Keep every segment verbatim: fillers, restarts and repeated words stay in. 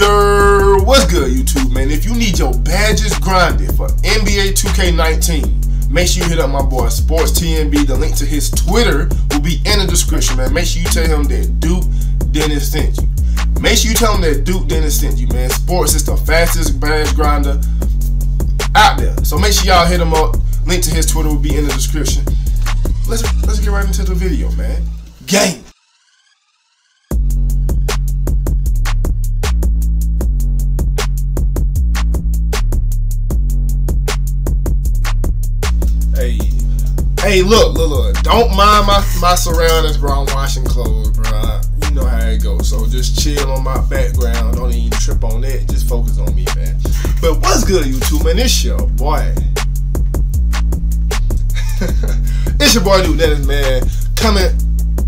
Yo, what's good YouTube, man? If you need your badges grinded for N B A two K nineteen, make sure you hit up my boy SportsTNB. The link to his Twitter will be in the description, man. Make sure you tell him that Duke Dennis sent you. Make sure you tell him that Duke Dennis sent you, man. Sports is the fastest badge grinder out there. So make sure y'all hit him up. Link to his Twitter will be in the description. Let's, let's get right into the video, man. Game. Hey, hey, look, look, look. Don't mind my, my surroundings, bro. I'm washing clothes, bro. You know how it goes. So just chill on my background. Don't even trip on that. Just focus on me, man. But what's good, YouTube, man? It's your boy. It's your boy, Duke Dennis, man. Coming,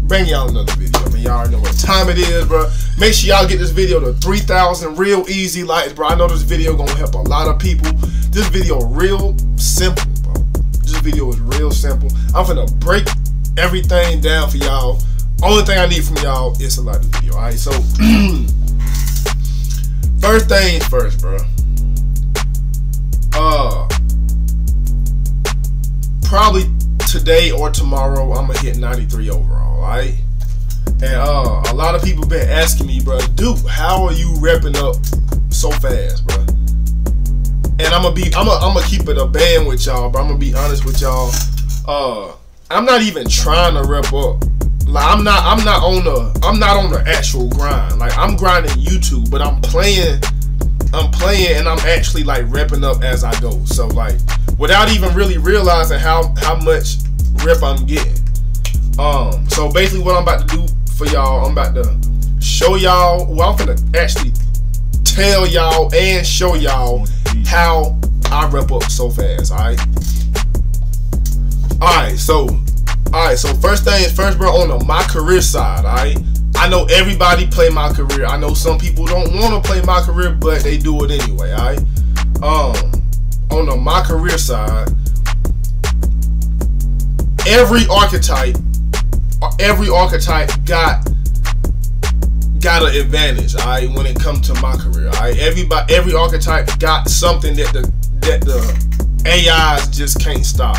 bring y'all another video, man. Y'all already know what time it is, bro. Make sure y'all get this video to three thousand real easy likes, bro. I know this video gonna help a lot of people. This video real simple. Video is real simple. I'm gonna break everything down for y'all. Only thing I need from y'all is a like the video. Alright, so first things first, bro. Uh probably today or tomorrow I'm gonna hit ninety-three overall, alright? And uh a lot of people been asking me, bro, Duke, how are you repping up so fast, bro? And I'm gonna be, I'm gonna, I'm gonna keep it a band with y'all, but I'm gonna be honest with y'all. Uh, I'm not even trying to rep up. Like I'm not, I'm not on the, I'm not on the actual grind. Like I'm grinding YouTube, but I'm playing, I'm playing, and I'm actually like repping up as I go. So like, without even really realizing how how much rep I'm getting. Um, so basically, what I'm about to do for y'all, I'm about to show y'all. Well, I'm gonna actually tell y'all and show y'all how I rep up so fast, alright? Alright, so alright, so first thing is first, bro, on the my career side, alright? I know everybody play my career. I know some people don't want to play my career, but they do it anyway, alright? Um on the my career side, every archetype, every archetype got got an advantage, all right, when it comes to my career, all right? Everybody, every archetype got something that the that the A Is just can't stop,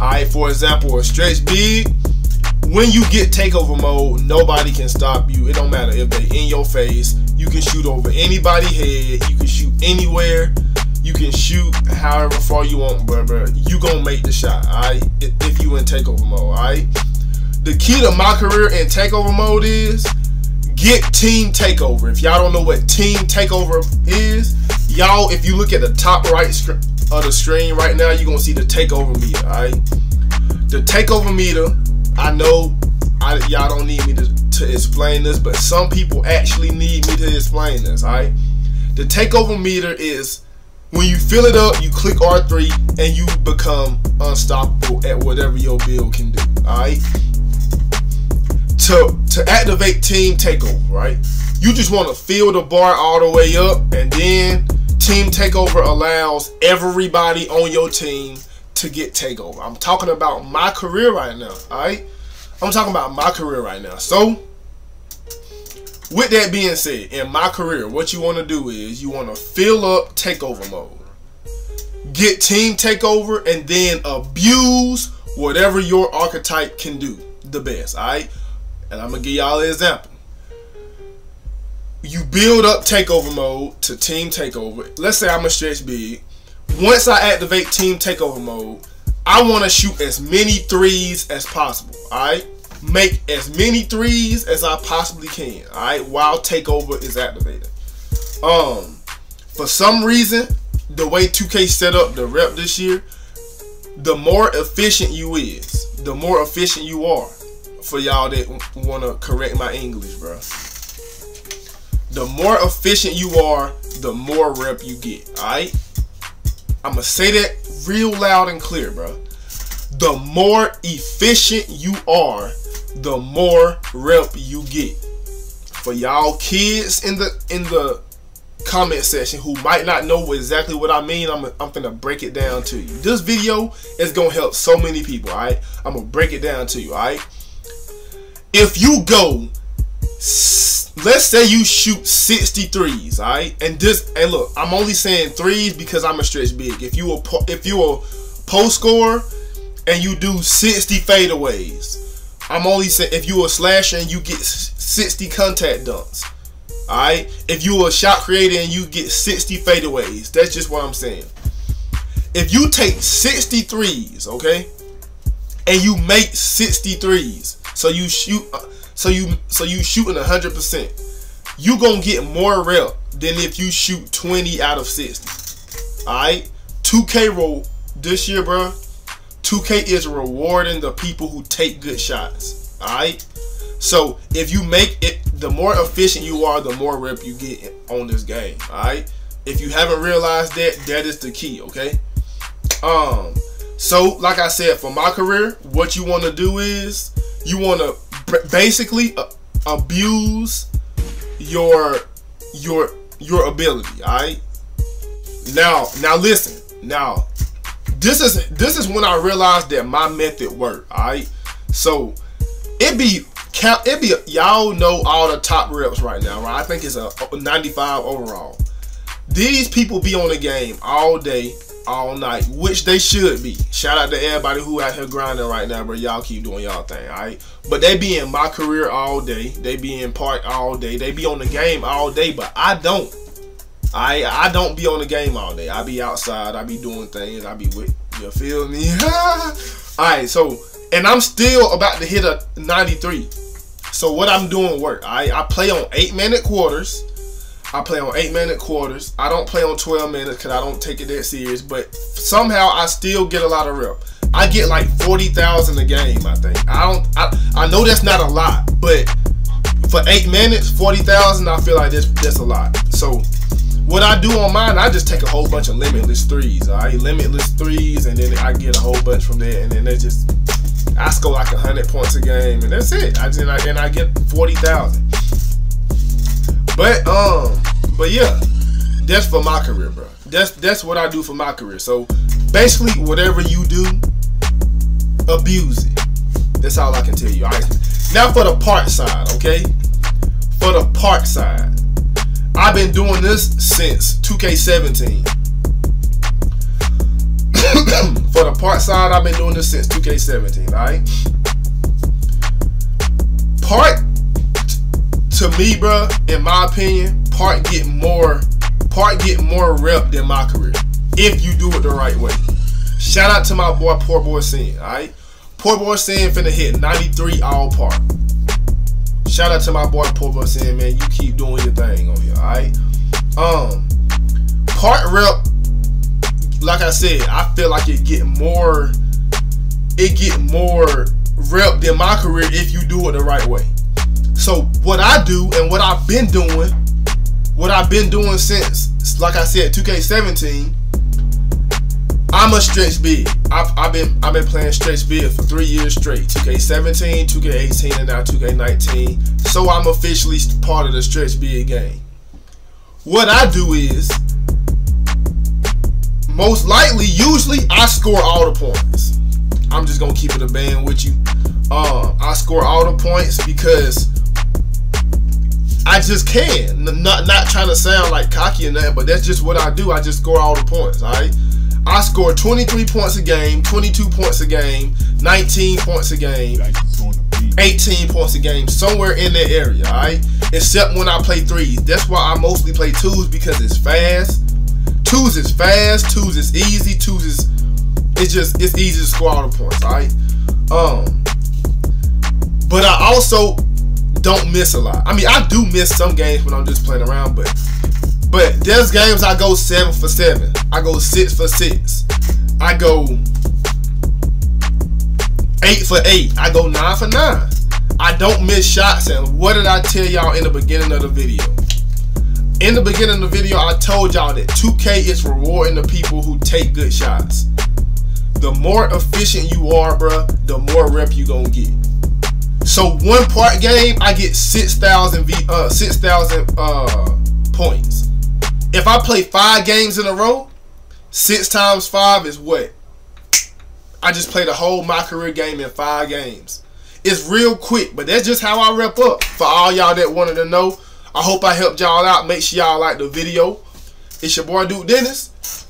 all right? For example, a stretch big, when you get takeover mode, nobody can stop you. It don't matter if they in your face. You can shoot over anybody's head. You can shoot anywhere. You can shoot however far you want, bro, bro. You gonna make the shot, all right, if you in takeover mode, all right? The key to my career in takeover mode is get team takeover. If y'all don't know what team takeover is, y'all, if you look at the top right of the screen right now, you're gonna see the takeover meter, all right? The takeover meter, I know y'all don't need me to, to explain this, but some people actually need me to explain this, all right? The takeover meter is when you fill it up, you click R three and you become unstoppable at whatever your build can do, all right? To, to activate team takeover, right? You just want to fill the bar all the way up, and then team takeover allows everybody on your team to get takeover. I'm talking about my career right now, all right? I'm talking about my career right now. So, with that being said, in my career, what you want to do is you want to fill up takeover mode, get team takeover, and then abuse whatever your archetype can do the best, all right? And I'm gonna give y'all an example. You build up takeover mode to team takeover. Let's say I'm a stretch big. Once I activate team takeover mode, I wanna shoot as many threes as possible, all right? Make as many threes as I possibly can, all right? While takeover is activated. Um, for some reason, the way two K set up the rep this year, the more efficient you is, the more efficient you are. For y'all that want to correct my English, bro. The more efficient you are, the more rep you get, all right? I'm going to say that real loud and clear, bro. The more efficient you are, the more rep you get. For y'all kids in the in the comment section who might not know exactly what I mean, I'm, I'm going to break it down to you. This video is going to help so many people, all right? I'm going to break it down to you, all right? If you go let's say you shoot sixty threes, all right? And just, hey, look, I'm only saying threes because I'm a stretch big. If you a if you a post scorer and you do sixty fadeaways, I'm only saying if you a slasher and you get sixty contact dunks, all right? If you a shot creator and you get sixty fadeaways, that's just what I'm saying. If you take sixty threes, okay, and you make sixty threes, so you shoot. Uh, So you so you shooting a hundred percent, you gonna get more rep than if you shoot twenty out of sixty. Alright? two K roll this year, bro. two K is rewarding the people who take good shots. Alright? So if you make it, the more efficient you are, the more rep you get on this game. Alright? If you haven't realized that, that is the key, okay? Um so like I said, for my career, what you wanna do is you wanna basically uh, abuse your your your ability. All right, now now listen, now this is this is when I realized that my method worked. All right, so it be count it be y'all know all the top reps right now, right? I think it's a ninety-five overall. These people be on the game all day, all night, which they should be. Shout out to everybody who out here grinding right now, bro. Y'all keep doing y'all thing, all right? But they be in my career all day. They be in park all day. They be on the game all day, but I don't. I I don't be on the game all day. I be outside. I be doing things. I be with, you feel me? All right, so, and I'm still about to hit a ninety-three. So what I'm doing work, all right? I play on eight-minute quarters. I play on eight-minute quarters. I don't play on twelve minutes because I don't take it that serious. But somehow I still get a lot of rep. I get like forty thousand a game, I think. I don't. I, I know that's not a lot, but for eight minutes, forty thousand, I feel like that's that's a lot. So what I do on mine, I just take a whole bunch of limitless threes. All right, limitless threes, and then I get a whole bunch from there, and then they just I score like a hundred points a game, and that's it. I just and I get forty thousand. But um, but yeah, that's for my career, bro. That's that's what I do for my career. So basically, whatever you do, abuse it. That's all I can tell you. All right. Now for the park side, okay? For the park side, I've been doing this since two K seventeen. For the park side, I've been doing this since two K seventeen. All right. Park. To me, bro, in my opinion, park get more, park get more rep than my career if you do it the right way. Shout out to my boy Poor Boy Sin, all right? Poor Boy Sin finna hit ninety-three all park. Shout out to my boy Poor Boy Sin, man. You keep doing your thing on here, all right? Um, park rep, like I said, I feel like it get more, it get more rep than my career if you do it the right way. So what I do and what I've been doing, what I've been doing since, like I said, two K seventeen, I'm a stretch big. I've, I've been I've been playing stretch big for three years straight. two K seventeen, two K eighteen, and now two K nineteen. So I'm officially part of the stretch big game. What I do is, most likely, usually, I score all the points. I'm just gonna keep it a band with you. Uh, I score all the points because I just can. Not not trying to sound like cocky or nothing, but that's just what I do. I just score all the points, all right? I score twenty-three points a game, twenty-two points a game, nineteen points a game, eighteen points a game, somewhere in that area, all right? Except when I play threes. That's why I mostly play twos, because it's fast. Twos is fast, twos is easy, twos is, it's just, it's easy to score all the points, all right? Um, but I also don't miss a lot. I mean, I do miss some games when I'm just playing around, but but there's games I go seven for seven. I go six for six. I go eight for eight. I go nine for nine. I don't miss shots. And what did I tell y'all in the beginning of the video? In the beginning of the video, I told y'all that two K is rewarding the people who take good shots. The more efficient you are, bruh, the more rep you gonna get. So one part game, I get six thousand uh, six thousand uh, points. If I play five games in a row, six times five is what? I just played a whole my career game in five games. It's real quick, but that's just how I wrap up. For all y'all that wanted to know, I hope I helped y'all out. Make sure y'all like the video. It's your boy, Duke Dennis.